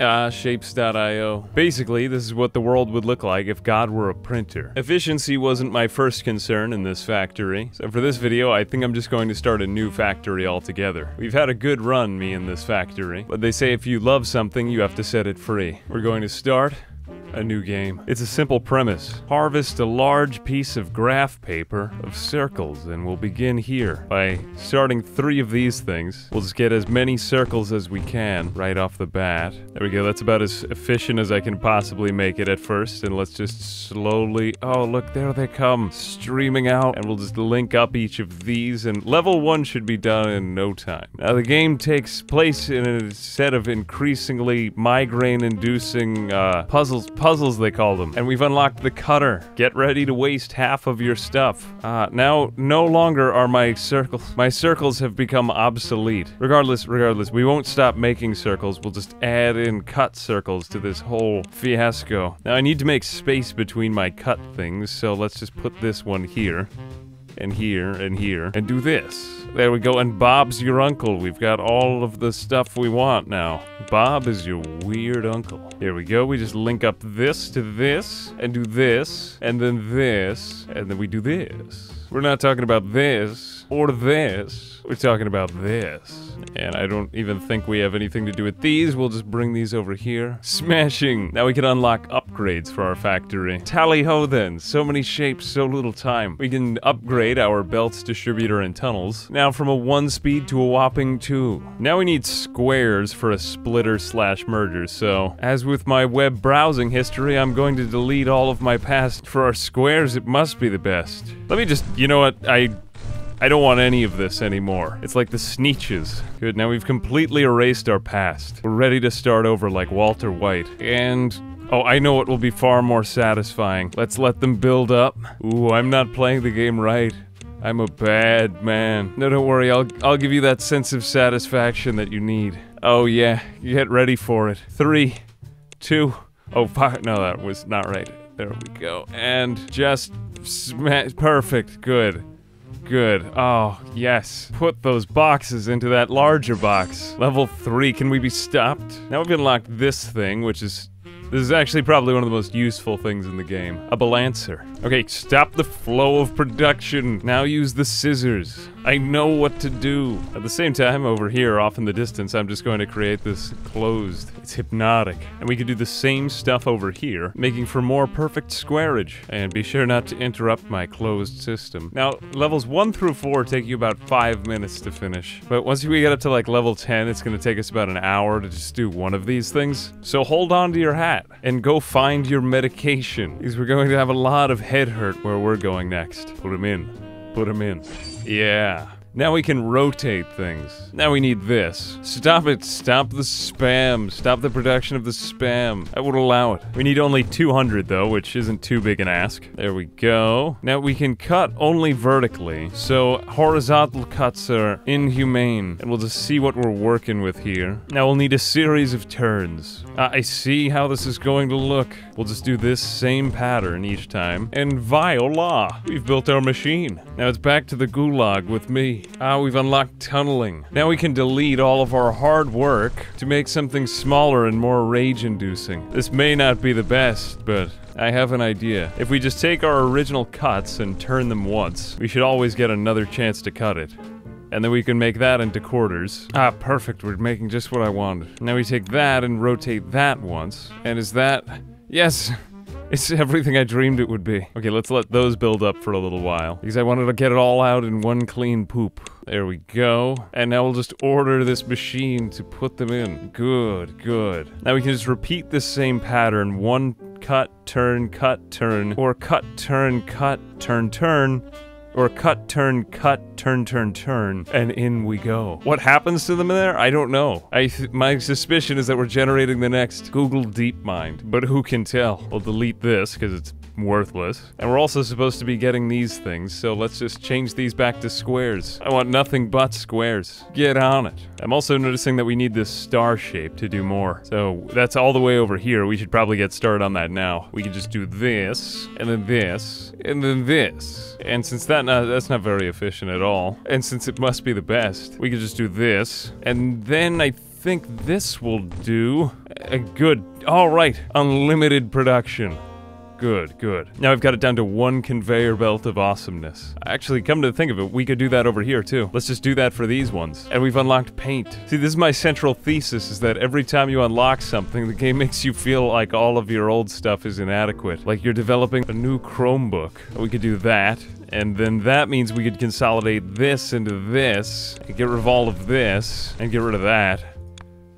Shapez.io. Basically, this is what the world would look like if God were a printer. Efficiency wasn't my first concern in this factory, so for this video, I think I'm just going to start a new factory altogether. We've had a good run, me and this factory, but they say if you love something, you have to set it free. We're going to start a new game. It's a simple premise. Harvest a large piece of graph paper of circles, and we'll begin here. By starting 3 of these things, we'll just get as many circles as we can right off the bat. There we go, that's about as efficient as I can possibly make it at first, and let's just slowly, oh look, there they come, streaming out, and we'll just link up each of these, and level 1 should be done in no time. Now the game takes place in a set of increasingly migraine-inducing puzzles they call them, and we've unlocked the cutter. Get ready to waste half of your stuff. Now no longer are my circles have become obsolete. Regardless, we won't stop making circles, we'll just add in cut circles to this whole fiasco. Now I need to make space between my cut things, so let's just put this one here, and here, and here, and do this. There we go, and Bob's your uncle. We've got all of the stuff we want now. Bob is your weird uncle. Here we go, we just link up this to this, and do this, and then we do this. We're not talking about this, or this, we're talking about this. And I don't even think we have anything to do with these, we'll just bring these over here. Smashing! Now we can unlock upgrades for our factory. Tally ho then, so many shapes, so little time. We can upgrade our belts, distributor, and tunnels. Now from a 1 speed to a whopping 2. Now we need squares for a splitter slash merger, so as with my web browsing history, I'm going to delete all of my past. For our squares, it must be the best. Let me just, you know what, I don't want any of this anymore. It's like the Sneetches. Good, now we've completely erased our past. We're ready to start over like Walter White. And, oh, I know it will be far more satisfying. Let's let them build up. Ooh, I'm not playing the game right. I'm a bad man. No, don't worry, I'll give you that sense of satisfaction that you need. Oh yeah, get ready for it. 3, 2, oh, 5, no, that was not right. There we go, and just smash, perfect, good. Good. Oh, yes. Put those boxes into that larger box. Level 3, can we be stopped? Now we've unlocked this thing, which is... this is actually probably one of the most useful things in the game. A balancer. Okay, stop the flow of production. Now use the scissors. I know what to do. At the same time, over here, off in the distance, I'm just going to create this closed. It's hypnotic. And we could do the same stuff over here, making for more perfect squarage. And be sure not to interrupt my closed system. Now, levels 1 through 4 take you about 5 minutes to finish. But once we get up to like level 10, it's gonna take us about an hour to just do one of these things. So hold on to your hat. And go find your medication, because we're going to have a lot of head hurt where we're going next. Put them in. Put them in. Yeah. Now we can rotate things. Now we need this. Stop it. Stop the spam. Stop the production of the spam. I would allow it. We need only 200 though, which isn't too big an ask. There we go. Now we can cut only vertically, so horizontal cuts are inhumane. And we'll just see what we're working with here. Now we'll need a series of turns. I see how this is going to look. We'll just do this same pattern each time. And voila! We've built our machine. Now it's back to the gulag with me. We've unlocked tunneling. Now we can delete all of our hard work to make something smaller and more rage-inducing. This may not be the best, but I have an idea. If we just take our original cuts and turn them once, we should always get another chance to cut it. And then we can make that into quarters. Ah, perfect, we're making just what I wanted. Now we take that and rotate that once. And is that... yes! It's everything I dreamed it would be. Okay, let's let those build up for a little while, because I wanted to get it all out in one clean poop. There we go. And now we'll just order this machine to put them in. Good, good. Now we can just repeat this same pattern. 1 cut, turn, cut, turn, or cut, turn, or cut, turn, and in we go. What happens to them there? I don't know. My suspicion is that we're generating the next Google DeepMind, but who can tell? We'll delete this, because it's worthless. And we're also supposed to be getting these things, so let's just change these back to squares. I want nothing but squares. Get on it. I'm also noticing that we need this star shape to do more. So that's all the way over here. We should probably get started on that now. We can just do this, and then this, and then this. And since that's not very efficient at all, and since it must be the best, we could just do this, and then I think this will do. Good. Alright. Unlimited production. Good, good. Now I've got it down to one conveyor belt of awesomeness. Actually, come to think of it, we could do that over here too. Let's just do that for these ones. And we've unlocked paint. See, this is my central thesis, is that every time you unlock something, the game makes you feel like all of your old stuff is inadequate. Like you're developing a new Chromebook. We could do that. And then that means we could consolidate this into this, and get rid of all of this, and get rid of that.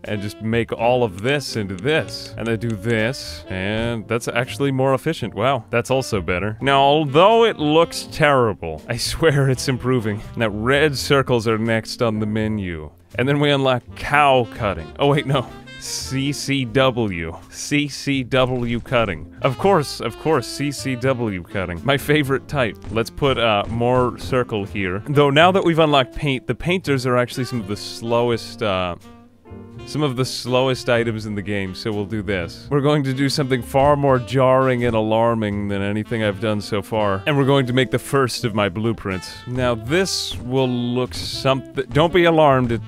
And just make all of this into this. And then do this. And that's actually more efficient. Wow, that's also better. Now, although it looks terrible, I swear it's improving. Now, red circles are next on the menu. And then we unlock cow cutting. Oh, wait, no. CCW. CCW cutting. Of course, CCW cutting. My favorite type. Let's put more circle here. Though now that we've unlocked paint, the painters are actually some of the slowest, some of the slowest items in the game, so we'll do this. We're going to do something far more jarring and alarming than anything I've done so far. And we're going to make the first of my blueprints. Now this will look something- don't be alarmed,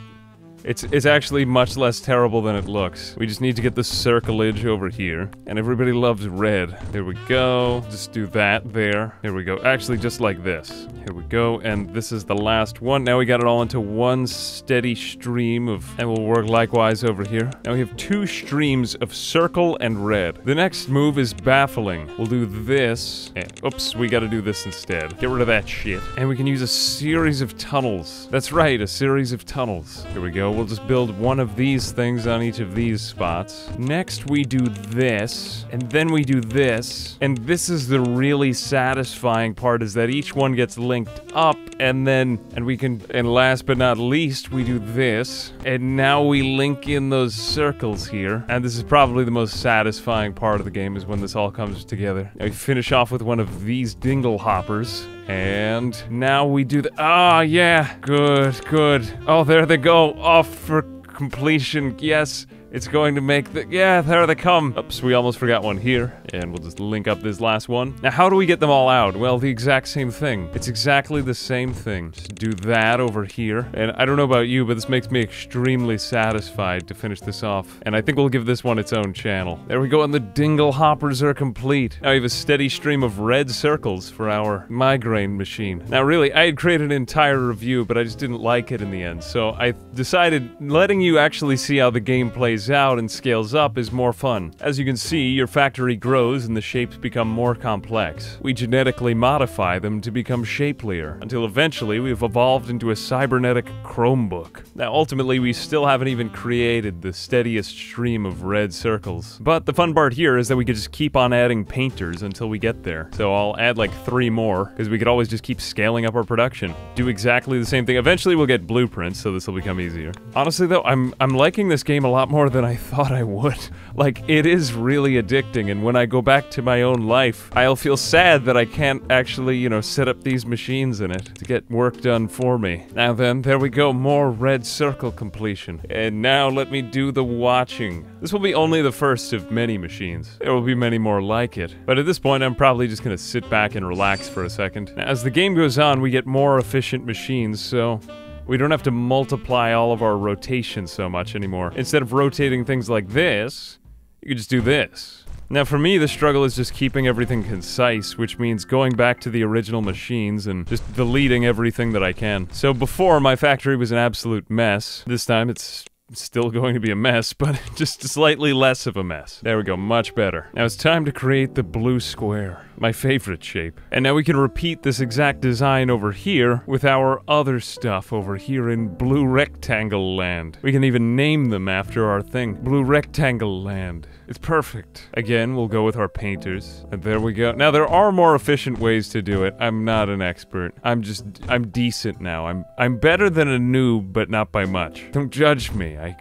it's actually much less terrible than it looks. We just need to get the circleage over here. And everybody loves red. There we go. Just do that there. There we go. Actually, just like this. Here we go. And this is the last one. Now we got it all into one steady stream of... And we'll work likewise over here. Now we have two streams of circle and red. The next move is baffling. We'll do this. And, oops, we gotta do this instead. Get rid of that shit. And we can use a series of tunnels. That's right, a series of tunnels. Here we go. We'll just build one of these things on each of these spots. Next, we do this, and then we do this. And this is the really satisfying part, is that each one gets linked up, and then, and last but not least, we do this. And now we link in those circles here. And this is probably the most satisfying part of the game, is when this all comes together. Now we finish off with one of these dingle hoppers. And now we do the- ah, yeah! Good, good. Oh, there they go. Off for completion. Yes, it's going to make the- yeah, there they come. Oops, we almost forgot one here. And we'll just link up this last one. Now, how do we get them all out? Well, the exact same thing. It's exactly the same thing. Just do that over here. And I don't know about you, but this makes me extremely satisfied to finish this off. And I think we'll give this one its own channel. There we go, and the dingle hoppers are complete. Now we have a steady stream of red circles for our migraine machine. Now, really, I had created an entire review, but I just didn't like it in the end. So I decided letting you actually see how the game plays out and scales up is more fun. As you can see, your factory grows and the shapes become more complex. We genetically modify them to become shapelier, until eventually we've evolved into a cybernetic Chromebook. Now ultimately we still haven't even created the steadiest stream of red circles. But the fun part here is that we could just keep on adding painters until we get there. So I'll add like 3 more, because we could always just keep scaling up our production. Do exactly the same thing. Eventually we'll get blueprints, so this will become easier. Honestly though, I'm liking this game a lot more than I thought I would. Like, it is really addicting, and when I go back to my own life, I'll feel sad that I can't actually, you know, set up these machines in it to get work done for me. Now then, there we go, more red circle completion. And now let me do the watching. This will be only the first of many machines. There will be many more like it. But at this point, I'm probably just gonna sit back and relax for a second. Now, as the game goes on, we get more efficient machines, so... we don't have to multiply all of our rotation so much anymore. Instead of rotating things like this, you can just do this. Now for me, the struggle is just keeping everything concise, which means going back to the original machines and just deleting everything that I can. So before, my factory was an absolute mess. This time it's still going to be a mess, but just slightly less of a mess. There we go, much better. Now it's time to create the blue square, my favorite shape. And now we can repeat this exact design over here with our other stuff over here in Blue Rectangle Land. We can even name them after our thing, Blue Rectangle Land. It's perfect. Again, we'll go with our painters. And there we go. Now there are more efficient ways to do it. I'm not an expert. I'm decent now. I'm better than a noob, but not by much. Don't judge me. I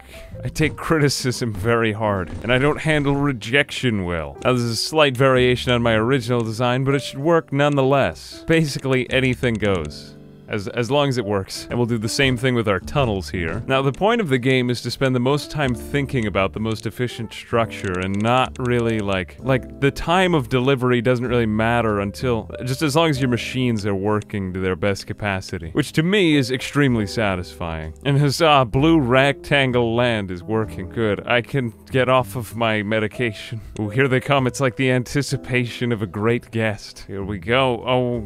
take criticism very hard, and I don't handle rejection well. Now, there's a slight variation on my original design, but it should work nonetheless. Basically, anything goes. as long as it works. And we'll do the same thing with our tunnels here. Now, the point of the game is to spend the most time thinking about the most efficient structure and not really like the time of delivery doesn't really matter until, just as long as your machines are working to their best capacity, which to me is extremely satisfying. And huzzah, blue rectangle land is working good. I can get off of my medication. Oh, here they come. It's like the anticipation of a great guest. Here we go. Oh,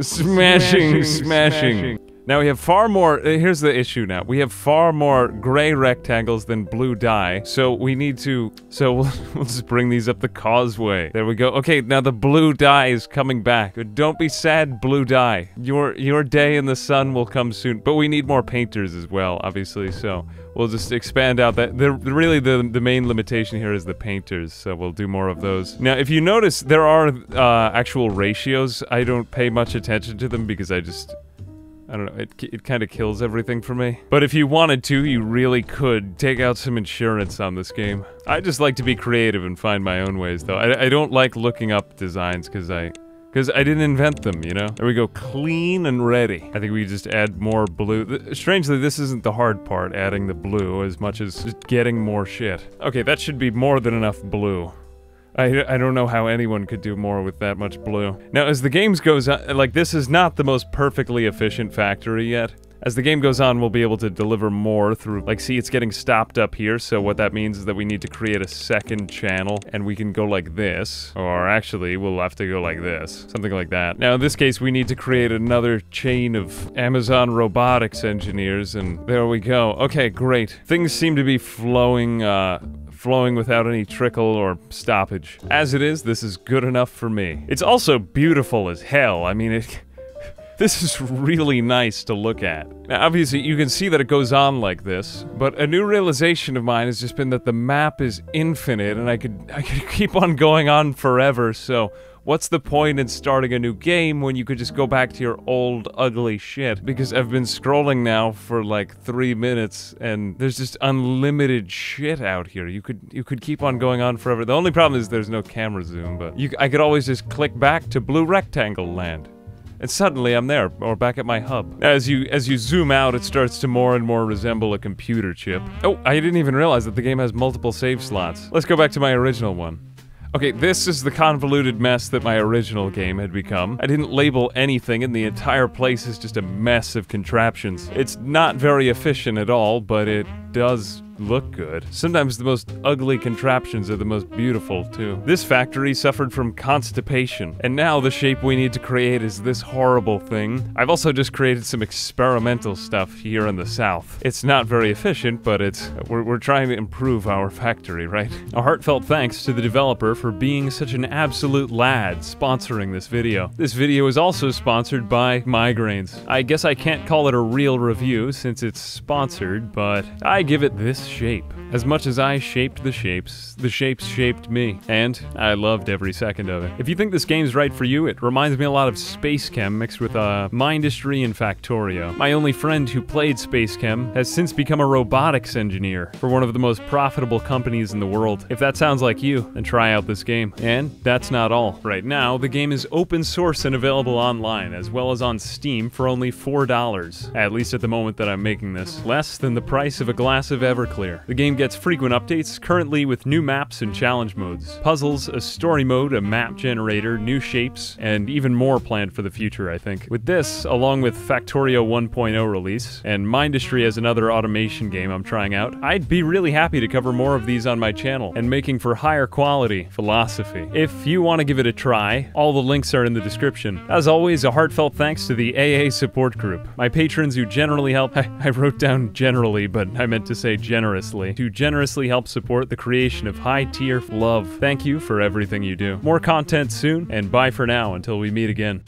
Smashing. Now we have far more, here's the issue now. We have far more gray rectangles than blue dye, so we need to, we'll just bring these up the causeway. There we go. Okay, now the blue dye is coming back. Don't be sad, blue dye. Your day in the sun will come soon, but we need more painters as well, obviously, so we'll just expand out that. Really, the main limitation here is the painters, so we'll do more of those. Now, if you notice, there are actual ratios. I don't pay much attention to them because I don't know, it kind of kills everything for me. But if you wanted to, you really could take out some insurance on this game. I just like to be creative and find my own ways, though. I don't like looking up designs because I didn't invent them, you know? There we go, clean and ready. I think we just add more blue. Strangely, this isn't the hard part, adding the blue, as much as just getting more shit. Okay, that should be more than enough blue. I don't know how anyone could do more with that much blue. Now, as the game goes on, like, this is not the most perfectly efficient factory yet. As the game goes on, we'll be able to deliver more through, like, see, it's getting stopped up here, so what that means is that we need to create a second channel, and we can go like this, or actually, we'll have to go like this, something like that. Now, in this case, we need to create another chain of Amazon robotics engineers, and there we go. Okay, great. Things seem to be flowing without any trickle or stoppage. As it is, this is good enough for me. It's also beautiful as hell. I mean, this is really nice to look at. Now, obviously, you can see that it goes on like this, but a new realization of mine has just been that the map is infinite, and I could keep on going on forever, so what's the point in starting a new game when you could just go back to your old, ugly shit? Because I've been scrolling now for like 3 minutes, and there's just unlimited shit out here. You could keep on going on forever. The only problem is there's no camera zoom, but I could always just click back to blue rectangle land. And suddenly I'm there, or back at my hub. As you zoom out, it starts to more and more resemble a computer chip. Oh, I didn't even realize that the game has multiple save slots. Let's go back to my original one. Okay, this is the convoluted mess that my original game had become. I didn't label anything, and the entire place is just a mess of contraptions. It's not very efficient at all, but it does look good. Sometimes the most ugly contraptions are the most beautiful, too. This factory suffered from constipation, and now the shape we need to create is this horrible thing. I've also just created some experimental stuff here in the south. It's not very efficient, but we're trying to improve our factory, right? A heartfelt thanks to the developer for being such an absolute lad sponsoring this video. This video is also sponsored by migraines. I guess I can't call it a real review since it's sponsored, but I give it this shape. As much as I shaped the shapes shaped me, and I loved every second of it. If you think this game's right for you, it reminds me a lot of SpaceChem mixed with Mindustry and Factorio. My only friend who played SpaceChem has since become a robotics engineer for one of the most profitable companies in the world. If that sounds like you, then try out this game. And that's not all. Right now, the game is open source and available online, as well as on Steam for only $4, at least at the moment that I'm making this. Less than the price of a glass of Everclear. The game gets frequent updates, currently with new maps and challenge modes, puzzles, a story mode, a map generator, new shapes, and even more planned for the future, I think. With this, along with Factorio 1.0 release, and Mindustry as another automation game I'm trying out, I'd be really happy to cover more of these on my channel, and making for higher quality philosophy. If you want to give it a try, all the links are in the description. As always, a heartfelt thanks to the AA support group, my patrons who generally help, I wrote down generally, but I meant to say generously, to generously help support the creation of high-tier love. Thank you for everything you do. More content soon, and bye for now until we meet again.